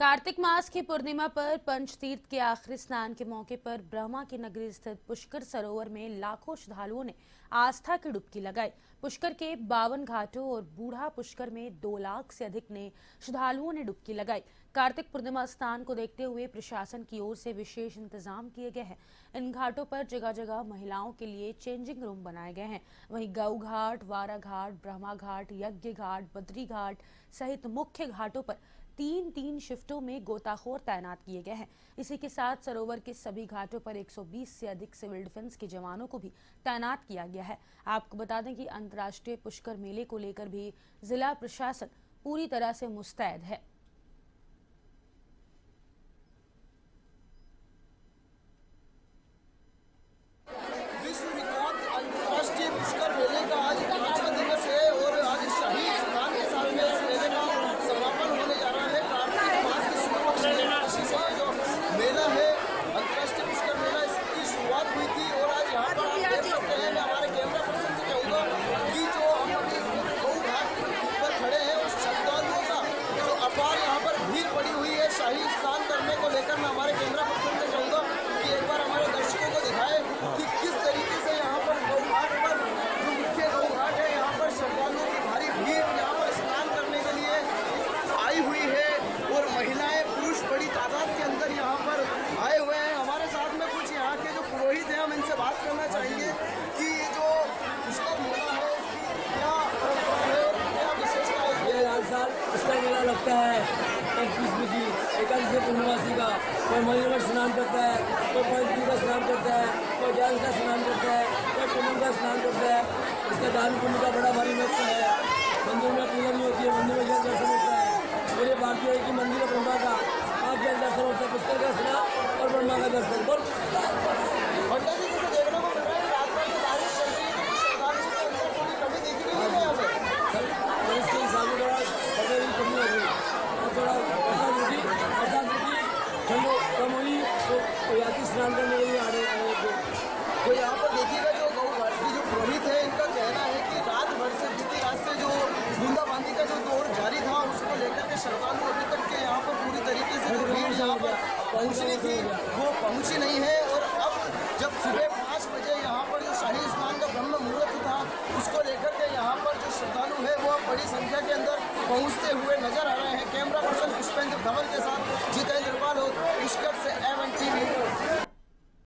कार्तिक मास की पूर्णिमा पर पंचतीर्थ के आखिरी स्नान के मौके पर ब्रह्मा की नगरी स्थित पुष्कर सरोवर में लाखों श्रद्धालुओं ने आस्था की डुबकी लगाई। पुष्कर के 52 घाटों और बूढ़ा पुष्कर में 2 लाख से अधिक ने श्रद्धालुओं ने डुबकी लगाई। कार्तिक पूर्णिमा स्नान को देखते हुए प्रशासन की ओर से विशेष इंतजाम किए गए हैं। इन घाटों पर जगह जगह महिलाओं के लिए चेंजिंग रूम बनाए गए हैं। वहीं गौ घाट, वारा घाट, ब्रह्मा घाट, यज्ञ घाट, बद्री घाट सहित मुख्य घाटों पर 3-3 शिफ्टों में गोताखोर तैनात किए गए हैं। इसी के साथ सरोवर के सभी घाटों पर 120 से अधिक सिविल डिफेंस के जवानों को भी तैनात किया गया है। आपको बता दें कि अंतर्राष्ट्रीय पुष्कर मेले को लेकर भी जिला प्रशासन पूरी तरह से मुस्तैद है। लगता है एकादशी कुंभवासी का, कोई मयूर का स्नान करता है, कोई पंचतीर्थ का स्नान करता है, कोई ज्ञान का स्नान करता है, कोई पूनम का स्नान करता है। इसका दान पुण्य का बड़ा भारी महत्व है। मंदिर में पूजा भी होती है, मंदिर में जल दर्शन होता है। मेरे भाग्य है कि मंदिर ब्रह्मा का 5 जल दर्शन होता है, पुष्कर का स्नान और ब्रह्मा का दर्शन। स्नान करने के लिए आ रहे हैं। तो यहाँ पर देखिएगा जो गौ घाट की जो पुरोहित है, इनका कहना है कि रात भर से बीती रात से जो बूंदाबांदी का जो दौर जारी था, उसको लेकर के श्रद्धालु अभी तक के यहाँ पर पूरी तरीके से भीड़ यहाँ पर पहुँचनी थी वो पहुँची नहीं है। और अब जब सुबह 5 बजे यहाँ पर जो शाही स्नान का ब्रह्म मुहूर्त था, उसको लेकर के यहाँ पर जो श्रद्धालु है वो बड़ी संख्या के अंदर पहुँचते हुए नजर आ रहे हैं। कैमरा पर्सन पुष्पेंद्र धवन के साथ जीता इंद्रवाल हो पुष्कर से।